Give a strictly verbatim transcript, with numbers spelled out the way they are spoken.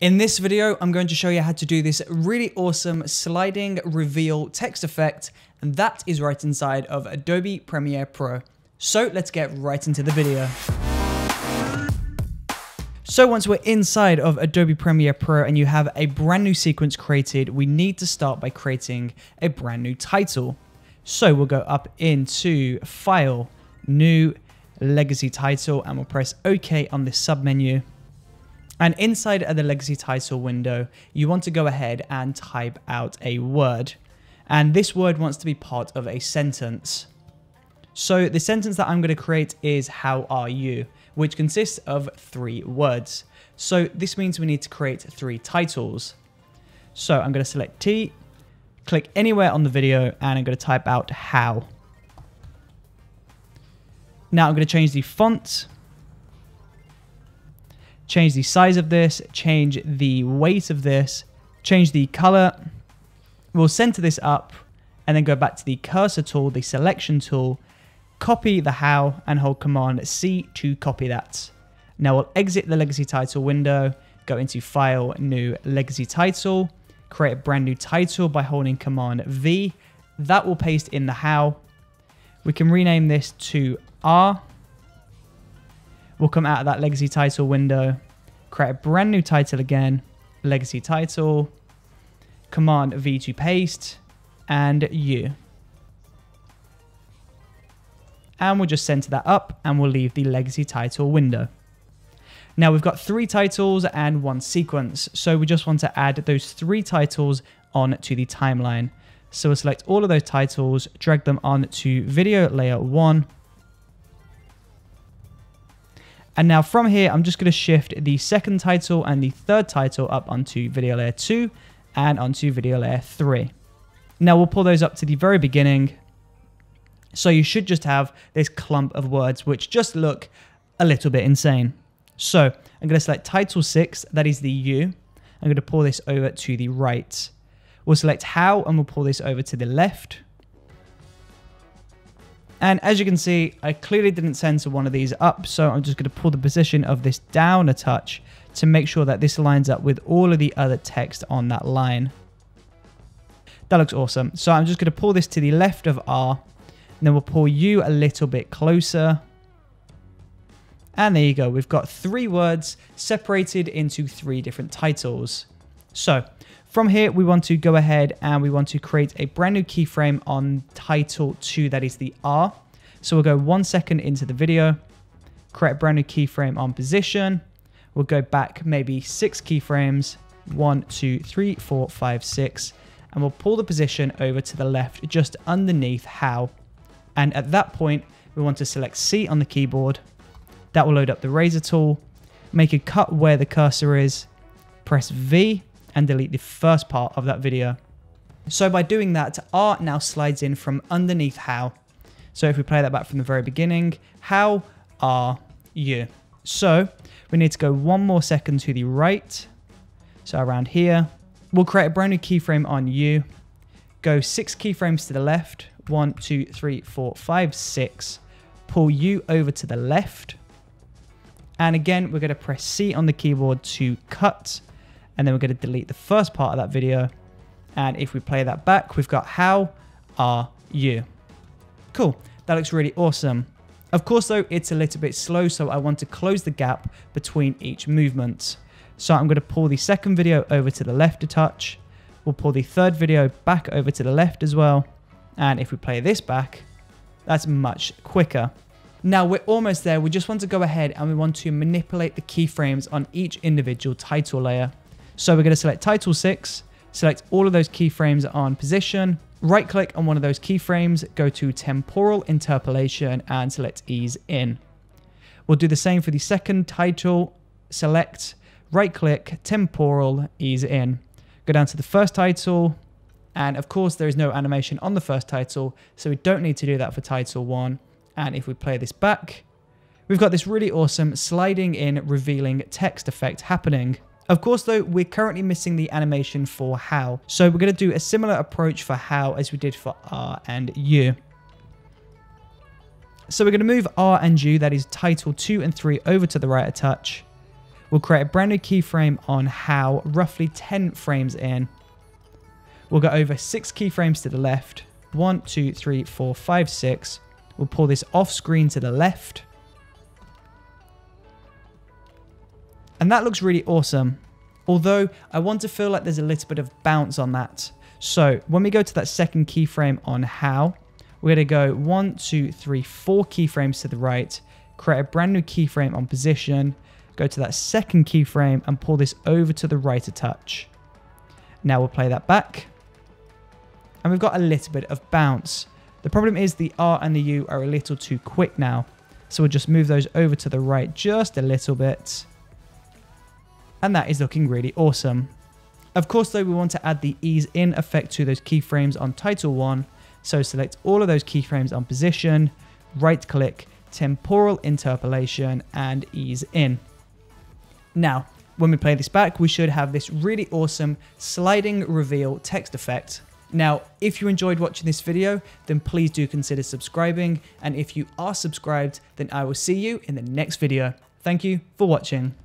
In this video, I'm going to show you how to do this really awesome sliding reveal text effect, and that is right inside of Adobe Premiere Pro. So let's get right into the video. So once we're inside of Adobe Premiere Pro and you have a brand new sequence created, we need to start by creating a brand new title. So we'll go up into File, New, Legacy Title, and we'll press OK on the submenu. And inside of the legacy title window, you want to go ahead and type out a word. And this word wants to be part of a sentence. So the sentence that I'm going to create is "How are you?", which consists of three words. So this means we need to create three titles. So I'm going to select T, click anywhere on the video, and I'm going to type out "How". Now I'm going to change the font, change the size of this, change the weight of this, change the color. We'll center this up and then go back to the cursor tool, the selection tool, copy the "How" and hold Command C to copy that. Now we'll exit the legacy title window, go into File, New, Legacy Title, create a brand new title by holding Command V. That will paste in the "How". We can rename this to R. We'll come out of that legacy title window, create a brand new title again, legacy title, Command V to paste, and U. And we'll just center that up and we'll leave the legacy title window. Now we've got three titles and one sequence. So we just want to add those three titles onto the timeline. So we'll select all of those titles, drag them on to video layer one. And now from here, I'm just going to shift the second title and the third title up onto video layer two and onto video layer three. Now we'll pull those up to the very beginning. So you should just have this clump of words, which just look a little bit insane. So I'm going to select title six, that is the U. I'm going to pull this over to the right. We'll select "How" and we'll pull this over to the left. And as you can see, I clearly didn't center one of these up, so I'm just going to pull the position of this down a touch to make sure that this lines up with all of the other text on that line. That looks awesome. So I'm just going to pull this to the left of R, and then we'll pull U a little bit closer. And there you go. We've got three words separated into three different titles. So from here, we want to go ahead and we want to create a brand new keyframe on title two, that is the R. So we'll go one second into the video, create a brand new keyframe on position. We'll go back maybe six keyframes, one, two, three, four, five, six, and we'll pull the position over to the left, just underneath "How". And at that point, we want to select C on the keyboard. That will load up the razor tool, make a cut where the cursor is, press V, and delete the first part of that video. So by doing that, R now slides in from underneath "How". So if we play that back from the very beginning, "How are you?" So we need to go one more second to the right. So around here, we'll create a brand new keyframe on "you". Go six keyframes to the left, one, two, three, four, five, six. Pull "you" over to the left. And again, we're gonna press C on the keyboard to cut. And then we're going to delete the first part of that video. And if we play that back, we've got "How are you?" Cool. That looks really awesome. Of course, though, it's a little bit slow, so I want to close the gap between each movement. So I'm going to pull the second video over to the left a touch. We'll pull the third video back over to the left as well. And if we play this back, that's much quicker. Now we're almost there. We just want to go ahead and we want to manipulate the keyframes on each individual title layer. So we're going to select title six, select all of those keyframes on position, right click on one of those keyframes, go to temporal interpolation and select ease in. We'll do the same for the second title, select, right click, temporal, ease in. Go down to the first title. And of course there is no animation on the first title, so we don't need to do that for title one. And if we play this back, we've got this really awesome sliding in revealing text effect happening. Of course, though, we're currently missing the animation for "How". So we're going to do a similar approach for "How" as we did for R and U. So we're going to move R and U, that is title two and three, over to the right a touch. We'll create a brand new keyframe on how, roughly ten frames in. We'll go over six keyframes to the left. One, two, three, four, five, six. We'll pull this off screen to the left. And that looks really awesome. Although I want to feel like there's a little bit of bounce on that. So when we go to that second keyframe on how, we're gonna go one, two, three, four keyframes to the right, create a brand new keyframe on position, go to that second keyframe and pull this over to the right a touch. Now we'll play that back. And we've got a little bit of bounce. The problem is the R and the U are a little too quick now. So we'll just move those over to the right just a little bit. And that is looking really awesome. Of course though, we want to add the ease in effect to those keyframes on title one. So select all of those keyframes on position, right click, temporal interpolation and ease in. Now, when we play this back, we should have this really awesome sliding reveal text effect. Now, if you enjoyed watching this video, then please do consider subscribing. And if you are subscribed, then I will see you in the next video. Thank you for watching.